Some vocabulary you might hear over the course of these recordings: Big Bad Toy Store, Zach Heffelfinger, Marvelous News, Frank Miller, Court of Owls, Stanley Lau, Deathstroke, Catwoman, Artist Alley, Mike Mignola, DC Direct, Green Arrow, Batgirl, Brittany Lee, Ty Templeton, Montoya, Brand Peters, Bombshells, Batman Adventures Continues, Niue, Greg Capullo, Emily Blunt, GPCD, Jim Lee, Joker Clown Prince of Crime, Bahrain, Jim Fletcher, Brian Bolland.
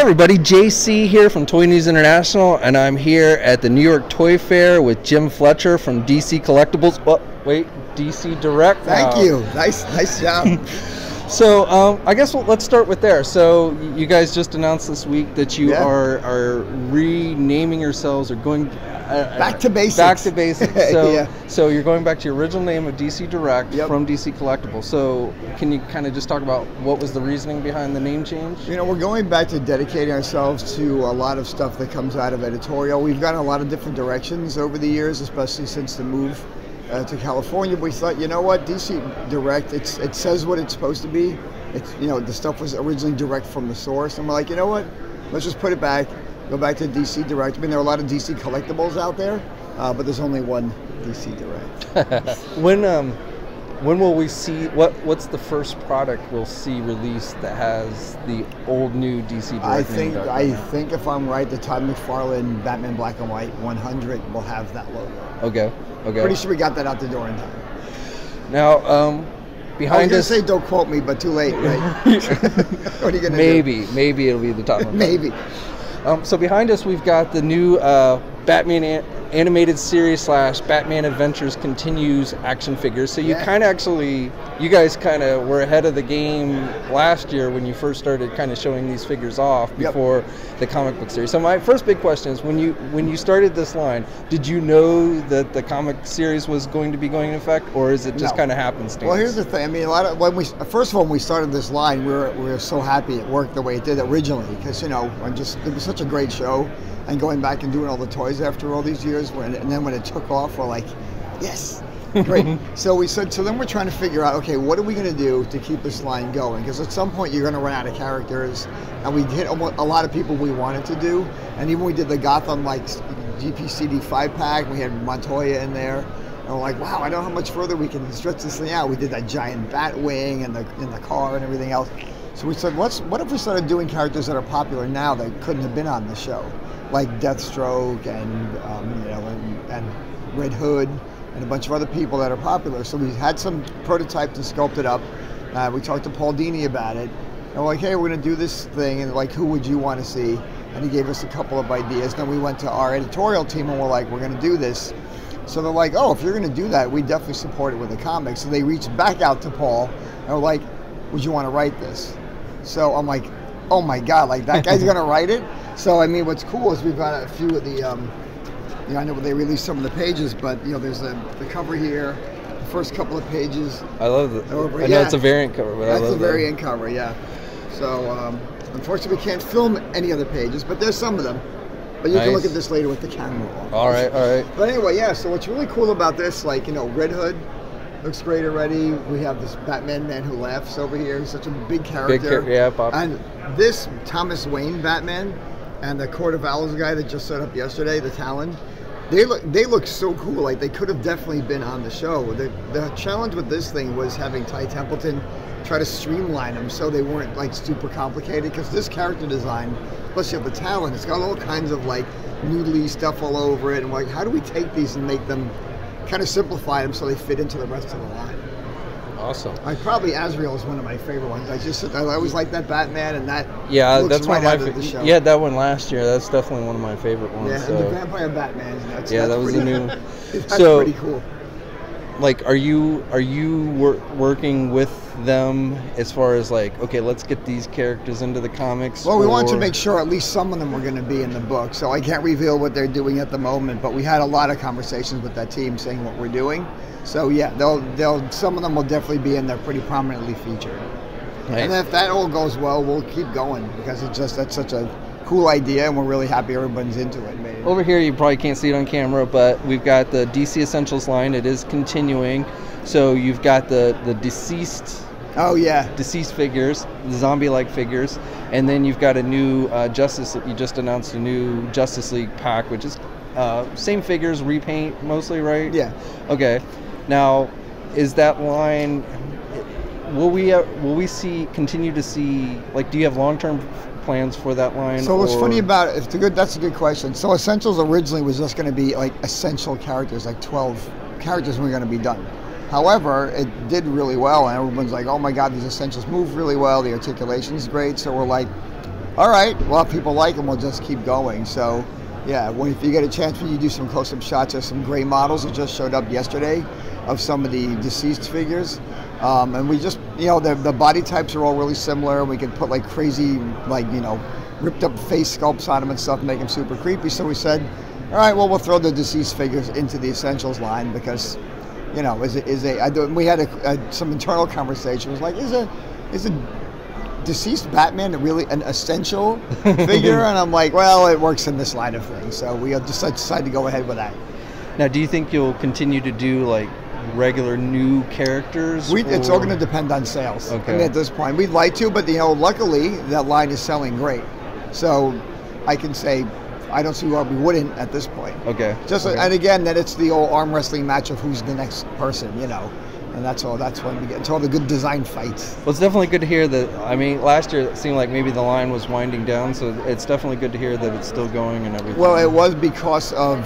Hi everybody, JC here from Toy News International, and I'm here at the New York Toy Fair with Jim Fletcher from DC Collectibles. Oh, wait, DC Direct. Thank you. Nice job. So I guess let's start with there. So you guys just announced this week that you are renaming yourselves, or going back to basics. Back to basics. So, so you're going back to your original name of DC Direct from DC Collectibles. So can you kind of just talk about what was the reasoning behind the name change? You know, we're going back to dedicating ourselves to a lot of stuff that comes out of editorial. We've gone a lot of different directions over the years, especially since the move to California. We thought, you know what, DC Direct, it says what it's supposed to be. It's, you know, the stuff was originally direct from the source, and we're like, you know what, let's just put it back, go back to DC Direct. I mean, there are a lot of DC Collectibles out there, but there's only one DC Direct. When will we see, what's the first product we'll see released that has the old new DC Direct? I think if I'm right, the Todd McFarlane Batman Black and White 100 will have that logo. Okay. Okay. Pretty sure we got that out the door in time. Now, behind us, say don't quote me, but too late, right? What are you gonna do? Maybe it'll be the top one. Maybe. So behind us, we've got the new Batman Animated Series / Batman Adventures Continues action figures. So you kind of you guys were ahead of the game last year when you first started kind of showing these figures off before the comic book series. So my first big question is, when you started this line, did you know that the comic series was going to be going in effect, or is it just kind of happenstance? Well, here's the thing. I mean, when we started this line, we were so happy it worked the way it did originally, because, you know, it was such a great show. And going back and doing all the toys after all these years, and then when it took off, we're like, yes, great. so then we're trying to figure out, okay, what are we going to do to keep this line going? Because at some point you're going to run out of characters, and we hit a lot of people we wanted to do. And even we did the Gotham GPCD 5-pack, we had Montoya in there, and we're like, wow, I don't know how much further we can stretch this thing out. We did that giant bat wing and in the car and everything else. So we said, what if we started doing characters that are popular now that couldn't have been on the show? Like Deathstroke and and Red Hood and a bunch of other people that are popular. So we had some prototypes and sculpted up. We talked to Paul Dini about it, and we're like, hey, we're gonna do this thing, and like, who would you want to see? And he gave us a couple of ideas. Then we went to our editorial team and we're like, we're gonna do this. So they're like, oh, if you're gonna do that, we definitely support it with the comics. So they reached back out to Paul and were like, would you want to write this? So I'm like, oh my God, like, that guy's gonna write it? So, I mean, what's cool is we've got a few of the, you know, I know they released some of the pages, but, you know, there's the cover here, the first couple of pages. I love it. I know it's a variant cover, but I love it. That's a variant cover, yeah. So, unfortunately, we can't film any other pages, but there's some of them. But you can look at this later with the camera on. All right, all right. But anyway, yeah, so what's really cool about this, like, you know, Red Hood looks great already. We have this Man Who Laughs over here. He's such a big character. And this Thomas Wayne Batman and the Court of Owls guy that just showed up yesterday, the Talon, they look so cool. Like, they could have definitely been on the show. The challenge with this thing was having Ty Templeton try to streamline them so they weren't like super complicated, because this character design, plus you have the Talon, it's got all kinds of like noodly stuff all over it, and we're like, how do we take these and make them kind of simplify them so they fit into the rest of the line? Awesome. Probably Azrael is one of my favorite ones. I always like that Batman, and that. Yeah, that's right one of my favorite. Yeah, that one last year. That's definitely one of my favorite ones. Yeah, so. And the Vampire Batman. That was a new one. That's pretty cool. Like, are you working with them as far as like, okay, let's get these characters into the comics? Well, we wanted to make sure at least some of them were going to be in the book, so I can't reveal what they're doing at the moment, but we had a lot of conversations with that team saying what we're doing. So yeah, some of them will definitely be in there, pretty prominently featured. Nice. And if that all goes well, we'll keep going, because that's such a cool idea, and we're really happy everyone's into it. Maybe. Over here, you probably can't see it on camera, but we've got the DC Essentials line. It is continuing. So you've got the deceased. Oh yeah. Deceased figures, the zombie-like figures, and then you've got a new you just announced a new Justice League pack, which is same figures, repaint mostly, right? Yeah. Okay. Now, is that line? Will we continue to see? Like, do you have long-term plans for that line? So what's funny about it, that's a good question. So Essentials originally was just going to be like essential characters, like 12 characters, and we're going to be done. However, it did really well, and everyone's like, oh my God, these Essentials move really well, the articulation's great. So we're like, all right, well, if people like them, we'll just keep going. So yeah, well, if you get a chance, when you do some close-up shots of some gray models that just showed up yesterday of some of the deceased figures. And we just, you know, the body types are all really similar. We could put like crazy, like, you know, ripped up face sculpts on them and stuff and make them super creepy. So we said, all right, well, we'll throw the deceased figures into the Essentials line because, you know, we had some internal conversation. It was like, is a deceased Batman really an essential figure? And I'm like, well, it works in this line of things. So we have just decided to go ahead with that. Now, do you think you'll continue to do like regular new characters? It's all going to depend on sales. Okay. I mean, at this point, we'd like to, but you know, luckily that line is selling great. So I can say, I don't see why we wouldn't at this point. Okay. And again, that it's the old arm wrestling match of who's the next person, you know. And that's when we get into all the good design fights. Well, it's definitely good to hear that. I mean, last year it seemed like maybe the line was winding down, so it's definitely good to hear that it's still going and everything. Well, it was because of,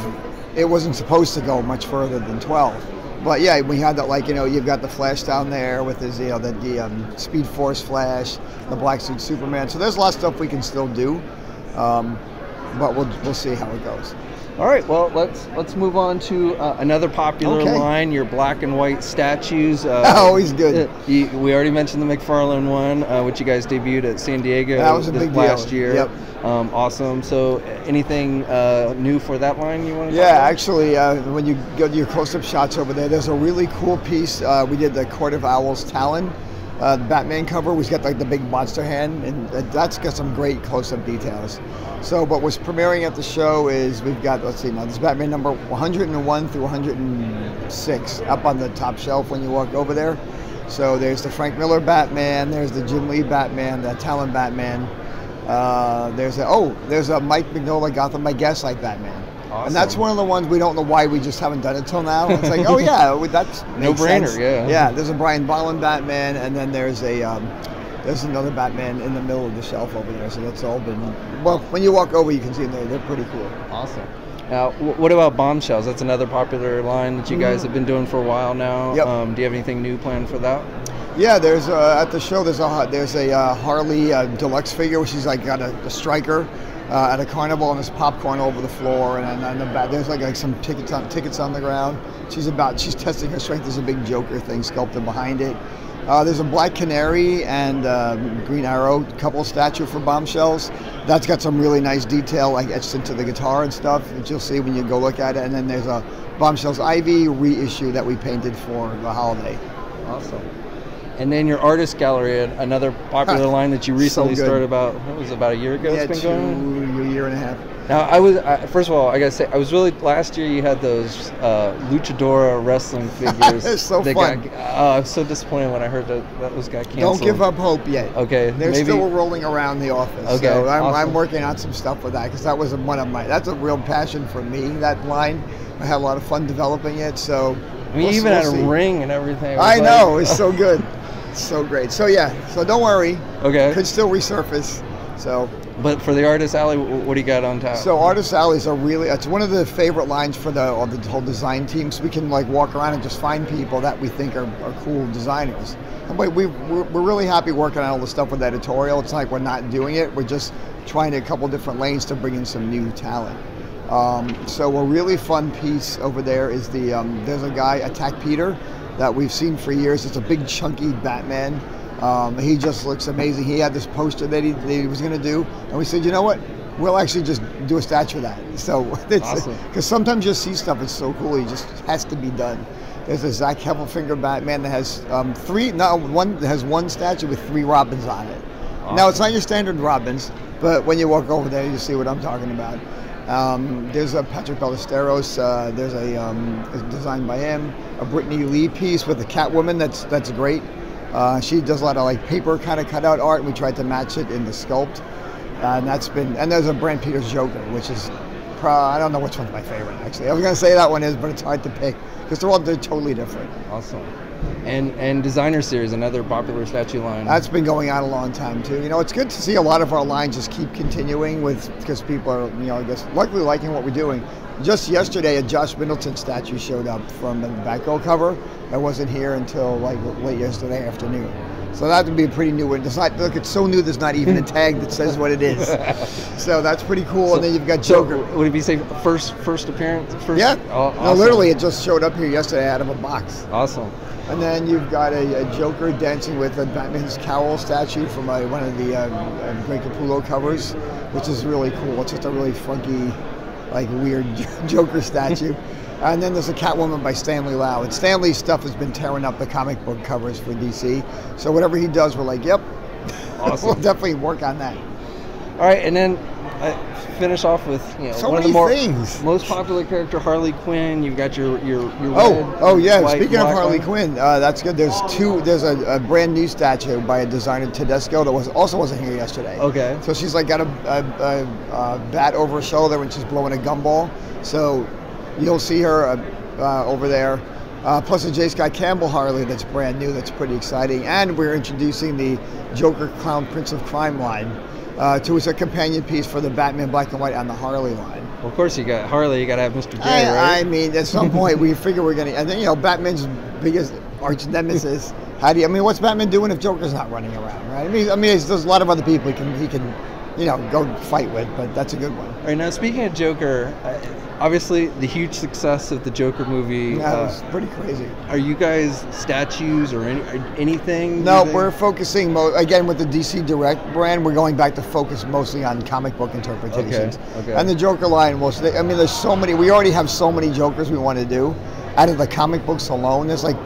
it wasn't supposed to go much further than 12. But yeah, we had that, like, you know, you've got the Flash down there with his, you know, the Speed Force Flash, the Black Suit Superman. So there's a lot of stuff we can still do, but we'll see how it goes. All right, well, let's move on to another popular line, your black and white statues. Always good. We already mentioned the McFarlane one, which you guys debuted at San Diego last year. Yep. Awesome. So anything new for that line you want to talk about? Actually, when you go to your close-up shots over there, there's a really cool piece. We did the Court of Owls Talon, the Batman cover, which got like the big monster hand, and that's got some great close-up details. So what was premiering at the show is we've got, let's see now, this is Batman number 101 through 106 up on the top shelf when you walk over there. So there's the Frank Miller Batman, there's the Jim Lee Batman, the Talon Batman, there's a Mike Mignola Gotham by Gaslight Batman. Awesome. And that's one of the ones we don't know why we just haven't done it till now. It's like, oh yeah, that's no brainer, yeah. Yeah, there's a Brian Bolland Batman, and then there's another Batman in the middle of the shelf over there, so that's all been... Well, when you walk over, you can see them there. They're pretty cool. Awesome. Now, what about Bombshells? That's another popular line that you guys have been doing for a while now. Yep. Do you have anything new planned for that? Yeah, there's at the show, there's a Harley deluxe figure, which is like got a striker at a carnival, and there's popcorn over the floor, and the back, there's like some tickets on the ground. She's testing her strength. There's a big Joker thing sculpted behind it. There's a Black Canary and Green Arrow couple statue for Bombshells. That's got some really nice detail, like etched into the guitar and stuff, that you'll see when you go look at it. And then there's a Bombshells Ivy reissue that we painted for the holiday. Awesome. And then your artist gallery, another popular line that you recently started about, what was it, about a year ago? Yeah, it's been going? A year and a half. Now, first of all, I gotta say, I was really, last year you had those luchadora wrestling figures. It's so fun. I was so disappointed when I heard that was got canceled. Don't give up hope yet. Okay. They're still rolling around the office. Okay. So I'm working on some stuff with that, because that was one of my, that's a real passion for me, that line. I had a lot of fun developing it, so. I mean, even had a ring and everything. I know, it's so good. It's so great. So yeah, so don't worry. Okay. It could still resurface, so. But for the Artist Alley, what do you got on top? So Artist Alley is it's one of the favorite lines for the whole design team. So we can like walk around and just find people that we think are cool designers. And we're really happy working on all the stuff with editorial. It's like we're not doing it. We're just trying a couple different lanes to bring in some new talent. So a really fun piece over there is there's a guy, Attack Peter, that we've seen for years. It's a big chunky Batman. He just looks amazing. He had this poster that he was going to do, and we said, you know what? We'll actually just do a statue of that. So it's awesome. Because sometimes you see stuff, it's so cool, it just has to be done. There's a Zach Heffelfinger Batman that has one statue with three Robins on it. Awesome. Now, it's not your standard Robins, but when you walk over there, you see what I'm talking about. There's a Patrick Ballesteros, there's a design by him, a Brittany Lee piece with a Catwoman that's great. She does a lot of like paper kind of cutout art, and we tried to match it in the sculpt. And there's a Brand Peters Joker, which is, I don't know which one's my favorite actually. I was gonna say that one is, but it's hard to pick because they're totally different. Awesome. And Designer Series, another popular statue line. That's been going on a long time too. You know, it's good to see a lot of our lines just keep continuing because people are, you know, I guess luckily liking what we're doing. Just yesterday, a Josh Middleton statue showed up from the Batgirl cover. I wasn't here until like late yesterday afternoon. So that would be a pretty new one. It's not, look, it's so new there's not even a tag that says what it is. So that's pretty cool. So, and then you've got Joker. So would it be say first appearance? First, yeah. Oh, awesome. No, literally it just showed up here yesterday out of a box. Awesome. And then you've got a Joker dancing with a Batman's cowl statue from one of the Greg Capullo covers, which is really cool. It's just a really funky, like weird Joker statue. And then there's a Catwoman by Stanley Lau. And Stanley's stuff has been tearing up the comic book covers for DC. So whatever he does, we're like, yep, awesome. We'll definitely work on that. All right, and then finish off with one of the most popular character, Harley Quinn. You've got your white, speaking of Harley Quinn, that's good. There's two. There's a brand new statue by a designer Tedesco that wasn't here yesterday. Okay. So she's like got a bat over her shoulder and she's blowing a gumball. So you'll see her over there. Plus a J. Scott Campbell Harley that's brand new. That's pretty exciting. And we're introducing the Joker Clown Prince of Crime line. To as a companion piece for the Batman Black and White on the Harley line. Well, of course, you got Harley. You got to have Mr. J, right? I mean, at some point we figure we're going to. And then Batman's biggest arch nemesis. How do you? I mean, what's Batman doing if Joker's not running around, right? I mean, there's a lot of other people he can, go fight with. But that's a good one. All right, now speaking of Joker, obviously the huge success of the Joker movie. Yeah, it was pretty crazy. Are you guys statues or anything? No, we're focusing, again, with the DC Direct brand, we're going back to focus mostly on comic book interpretations. Okay. And the Joker line, there's so many, we already have so many Jokers we want to do. Out of the comic books alone, there's like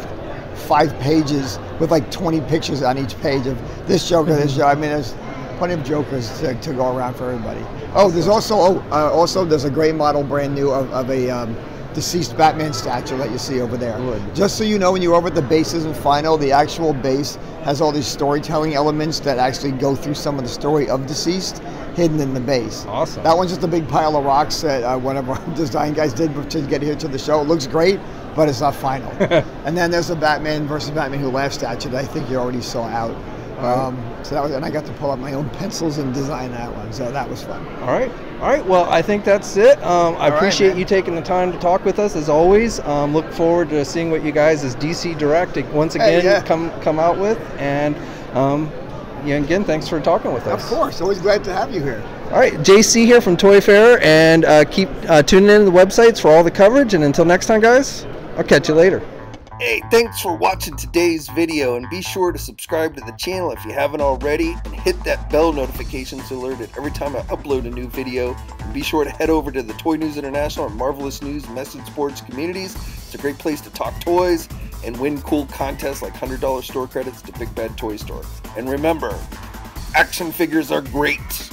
5 pages with like 20 pictures on each page of this Joker, this Joker. I mean, there's plenty of Jokers to go around for everybody. Oh, there's also there's a gray model brand new of a deceased Batman statue that you see over there. Just so you know, when you're over at the bases and final, the actual base has all these storytelling elements that actually go through some of the story of deceased hidden in the base. Awesome. That one's just a big pile of rocks that one of our design guys did to get here to the show. It looks great, but it's not final. And then there's the Batman versus Batman Who Laughs statue that I think you already saw out. So that was, and I got to pull out my own pencils and design that one, so that was fun. All right. Well, I think that's it. I appreciate you taking the time to talk with us as always. Look forward to seeing what you guys as DC Direct once again come out with. And again, thanks for talking with us. Of course, always glad to have you here. All right, JC here from Toy Fair, and keep tuning in to the websites for all the coverage. And until next time, guys, I'll catch you later. Hey, thanks for watching today's video, and be sure to subscribe to the channel if you haven't already, and hit that bell notification so alerted every time I upload a new video. And be sure to head over to the Toy News International and Marvelous News Message Boards communities. It's a great place to talk toys and win cool contests like $100 store credits to Big Bad Toy Store. And remember, action figures are great.